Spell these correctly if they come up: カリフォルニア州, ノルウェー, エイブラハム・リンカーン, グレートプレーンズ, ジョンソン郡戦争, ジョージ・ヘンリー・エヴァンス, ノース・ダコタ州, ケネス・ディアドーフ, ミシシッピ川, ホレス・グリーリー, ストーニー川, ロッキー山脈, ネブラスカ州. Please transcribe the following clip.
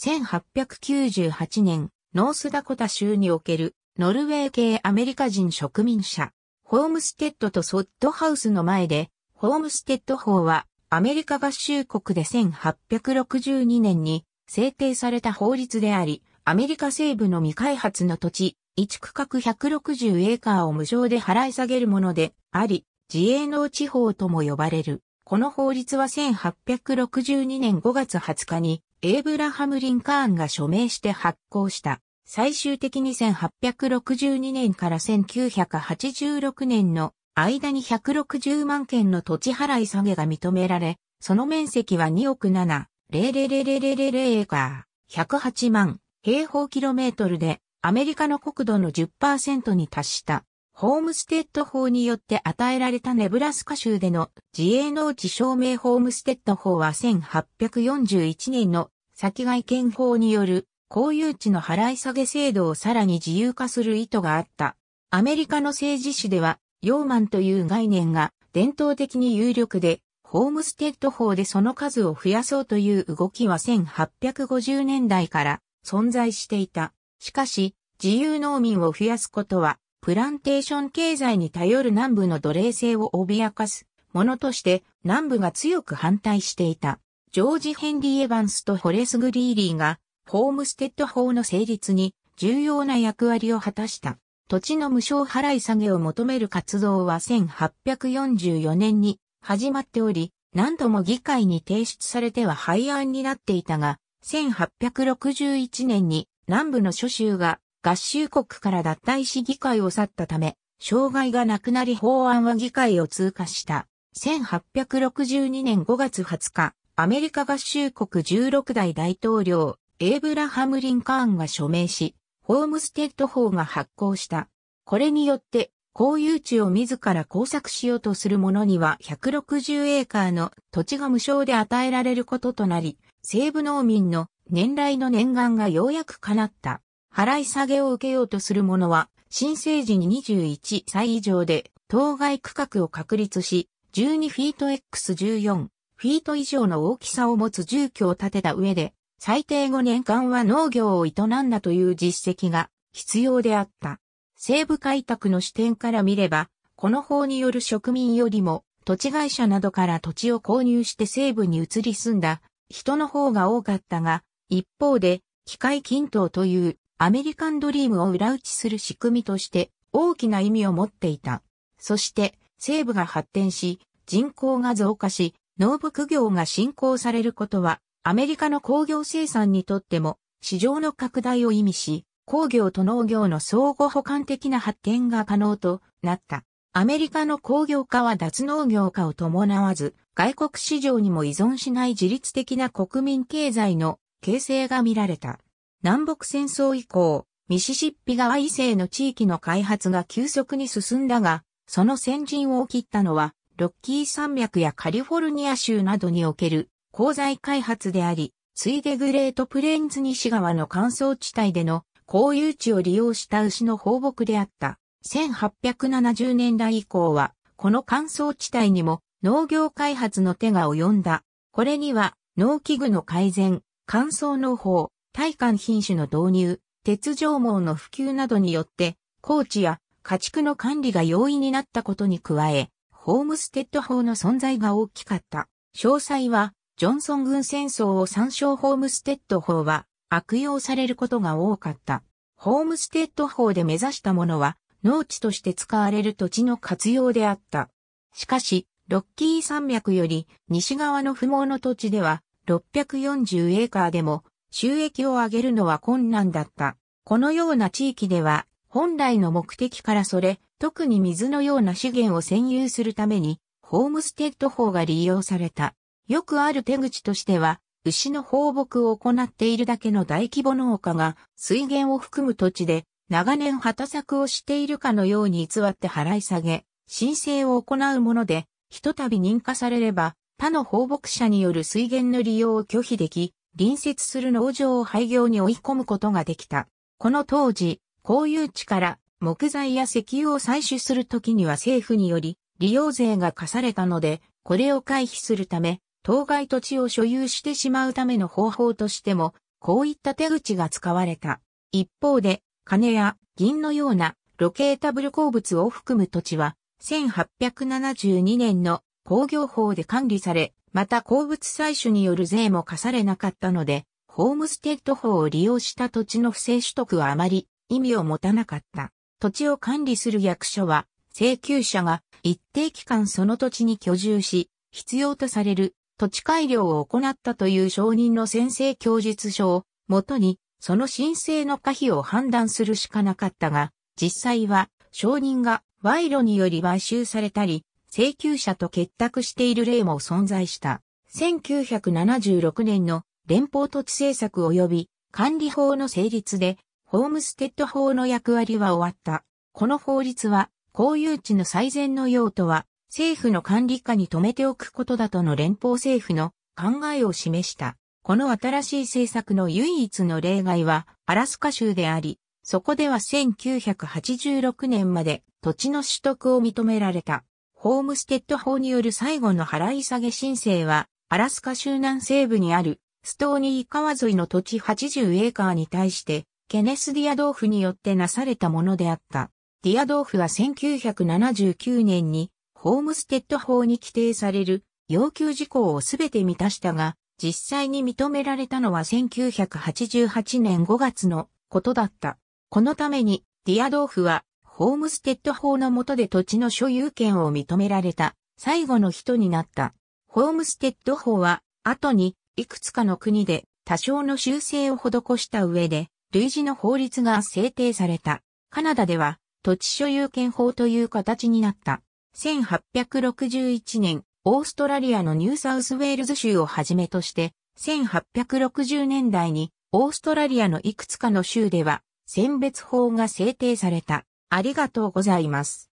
1898年、ノースダコタ州におけるノルウェー系アメリカ人植民者、ホームステッドとソッドハウスの前で、ホームステッド法はアメリカ合衆国で1862年に制定された法律であり、アメリカ西部の未開発の土地、1区画160エーカーを無償で払い下げるものであり、自営農地法とも呼ばれる。この法律は1862年5月20日に、エイブラハム・リンカーンが署名して発効した。最終的に1862年から1986年の間に160万件の土地払い下げが認められ、その面積は2億7,000,000エーカー、108万平方キロメートルで、アメリカの国土の 10% に達した。ホームステッド法によって与えられたネブラスカ州での自営農地証明ホームステッド法は1841年の先外権法による公有地の払い下げ制度をさらに自由化する意図があった。アメリカの政治史では、養満という概念が伝統的に有力で、ホームステッド法でその数を増やそうという動きは1850年代から存在していた。しかし、自由農民を増やすことは、プランテーション経済に頼る南部の奴隷制を脅かすものとして、南部が強く反対していた。ジョージ・ヘンリー・エヴァンスとホレス・グリーリーが、ホームステッド法の成立に重要な役割を果たした。土地の無償払い下げを求める活動は1844年に始まっており、何度も議会に提出されては廃案になっていたが、1861年に、南部の諸州が合衆国から脱退し議会を去ったため、障害がなくなり法案は議会を通過した。1862年5月20日、アメリカ合衆国16代大統領、エイブラハム・リンカーンが署名し、ホームステッド法が発効した。これによって、公有地を自ら耕作しようとする者には160エーカーの土地が無償で与えられることとなり、西部農民の年来の念願がようやく叶った。払い下げを受けようとする者は、申請時に21歳以上で、当該区画を確立し、12フィート ×14 フィート以上の大きさを持つ住居を建てた上で、最低5年間は農業を営んだという実績が必要であった。西部開拓の視点から見れば、この法による植民よりも、土地会社などから土地を購入して西部に移り住んだ人の方が多かったが、一方で、機械均等というアメリカンドリームを裏打ちする仕組みとして大きな意味を持っていた。そして、西部が発展し、人口が増加し、農牧業が振興されることは、アメリカの工業生産にとっても、市場の拡大を意味し、工業と農業の相互補完的な発展が可能となった。アメリカの工業化は脱農業化を伴わず、外国市場にも依存しない自律的な国民経済の形成が見られた。南北戦争以降、ミシシッピ川以西の地域の開発が急速に進んだが、その先陣を切ったのは、ロッキー山脈やカリフォルニア州などにおける鉱材開発であり、ついでグレートプレーンズ西側の乾燥地帯での公有地を利用した牛の放牧であった。1870年代以降は、この乾燥地帯にも農業開発の手が及んだ。これには、農機具の改善、乾燥農法、耐寒品種の導入、鉄条網の普及などによって、耕地や家畜の管理が容易になったことに加え、ホームステッド法の存在が大きかった。詳細は、ジョンソン軍戦争を参照ホームステッド法は悪用されることが多かった。ホームステッド法で目指したものは、農地として使われる土地の活用であった。しかし、ロッキー山脈より西側の不毛の土地では、640エーカーでも収益を上げるのは困難だった。このような地域では本来の目的からそれ、特に水のような資源を占有するためにホームステッド法が利用された。よくある手口としては牛の放牧を行っているだけの大規模農家が水源を含む土地で長年畑作をしているかのように偽って払い下げ、申請を行うもので、ひとたび認可されれば、他の放牧者による水源の利用を拒否でき、隣接する農場を廃業に追い込むことができた。この当時、公有地から木材や石油を採取するときには政府により利用税が課されたので、これを回避するため、当該土地を所有してしまうための方法としても、こういった手口が使われた。一方で、金や銀のようなロケータブル鉱物を含む土地は、1872年の鉱業法で管理され、また鉱物採取による税も課されなかったので、ホームステッド法を利用した土地の不正取得はあまり意味を持たなかった。土地を管理する役所は、請求者が一定期間その土地に居住し、必要とされる土地改良を行ったという証人の宣誓供述書を元に、その申請の可否を判断するしかなかったが、実際は証人が賄賂により買収されたり、請求者と結託している例も存在した。1976年の連邦土地政策及び管理法の成立で、ホームステッド法の役割は終わった。この法律は、公有地の最善の用途は、政府の管理下に留めておくことだとの連邦政府の考えを示した。この新しい政策の唯一の例外はアラスカ州であり、そこでは1986年まで土地の取得を認められた。ホームステッド法による最後の払い下げ申請は、アラスカ州南西部にあるストーニー川沿いの土地80エーカーに対して、ケネス・ディアドーフによってなされたものであった。ディアドーフは1979年にホームステッド法に規定される要求事項をすべて満たしたが、実際に認められたのは1988年5月のことだった。このためにディアドーフはホームステッド法の下で土地の所有権を認められた最後の人になった。ホームステッド法は後にいくつかの国で多少の修正を施した上で類似の法律が制定された。カナダでは土地所有権法という形になった。1861年、オーストラリアのニューサウスウェールズ州をはじめとして、1860年代にオーストラリアのいくつかの州では選別法が制定された。ありがとうございます。